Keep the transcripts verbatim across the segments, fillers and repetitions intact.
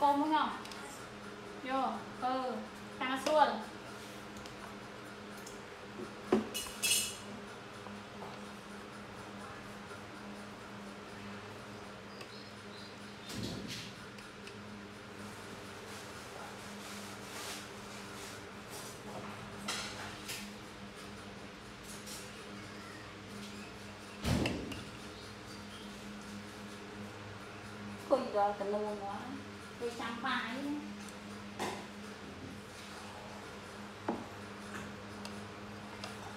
côm đúng không? Vô, từ, tăng xuân. Cô gì đó cần luôn quá, tôi sang phái.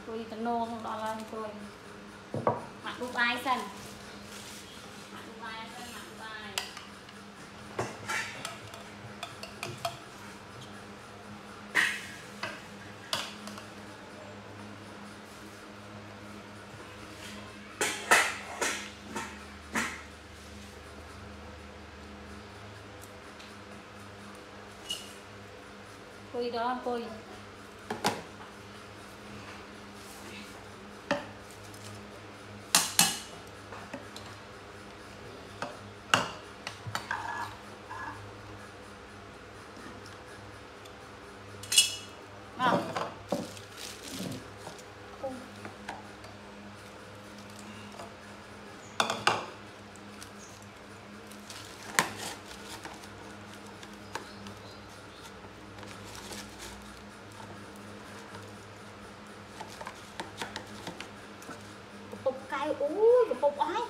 Tôi cần luôn đó là tôi mặc lúc ai xanh. Cùi đó cùi ui cái bột ấy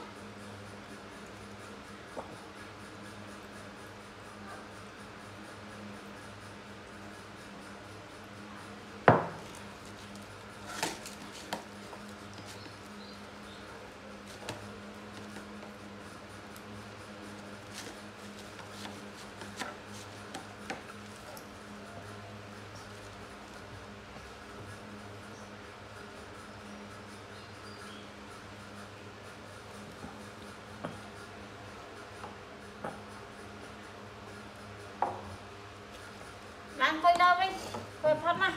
ăn quay đâu anh, quay phát mà.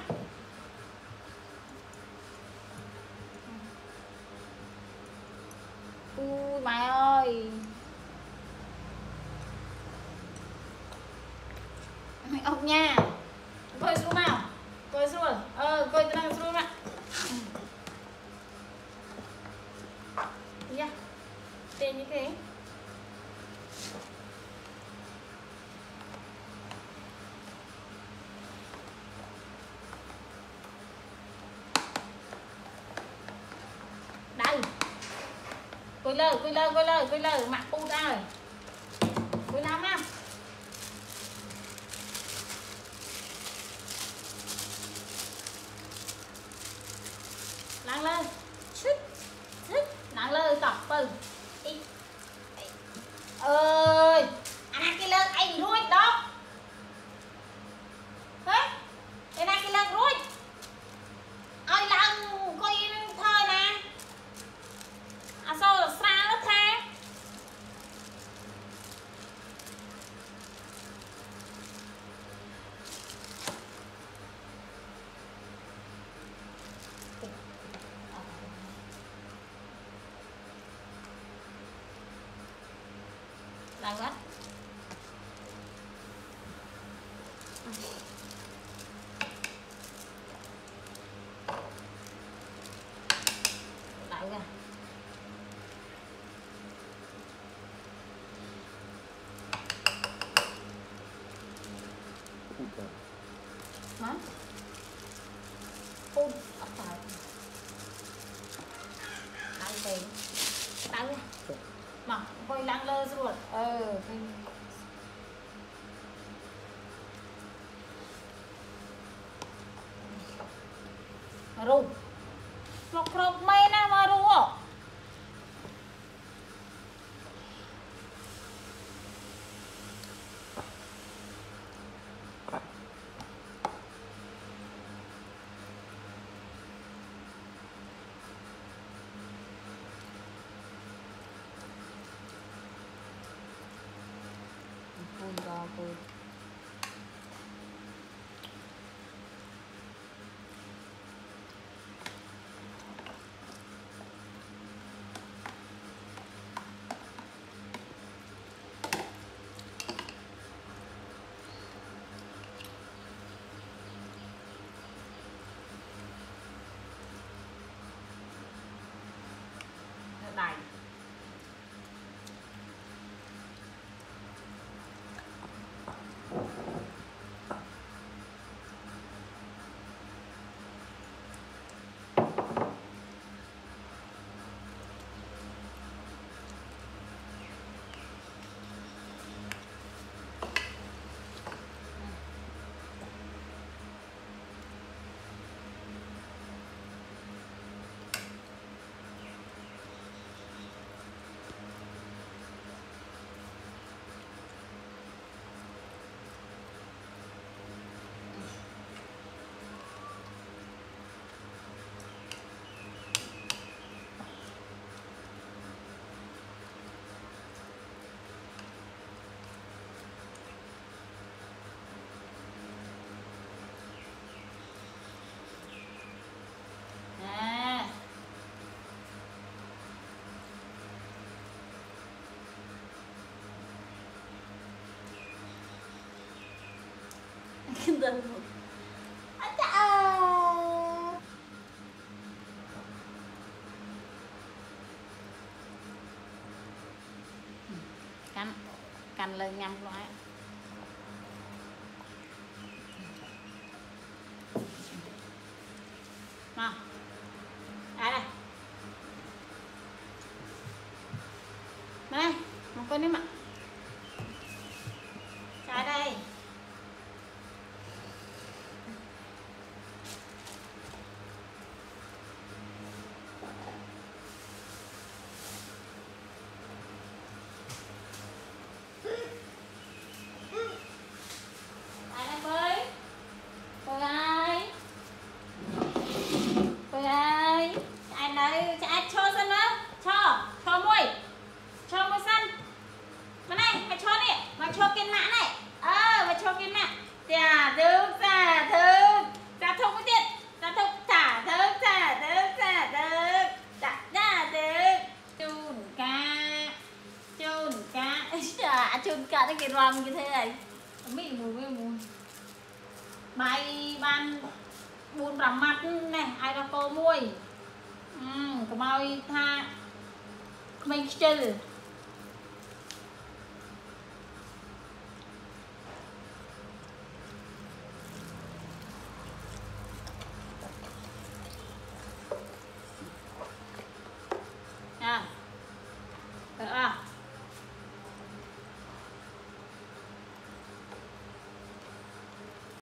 Ui mày ơi, mày ốc nha. Quay xuống nào, quay xuống, ờ quay tôi đang xuống mà. Dạ, tên như thế. Quay lơ, quay lơ, quay lơ, quay lơ, mặc phu ra rồi. Quay lắm á. Nặng lơ. Chít, chít, nặng lơ tọt pư. Đi. Ơi, anh cái lơ anh rủi đó. Hả? Cái này cái lơ rủi. Ai là ông coi thôi nè. À sao là xa nó thế? Là quá. Lại ra. Hả? Ôi, ốc trời. Đang tìm. Đang nha. Mà, coi lăng lơ rồi. Ừ. Mà ru. Một rộp mê nào mà ru ạ. in the room. Cắn, cắn lên nhắm loại. Nào, đây đây. Mà đây, một con nữa mà. Trái đây. Chôn cả cái rong như thế này mị mùi mị mùi bay ban buồn rằm mặt này ai ra cô mui ừ, có mau tha mình chơi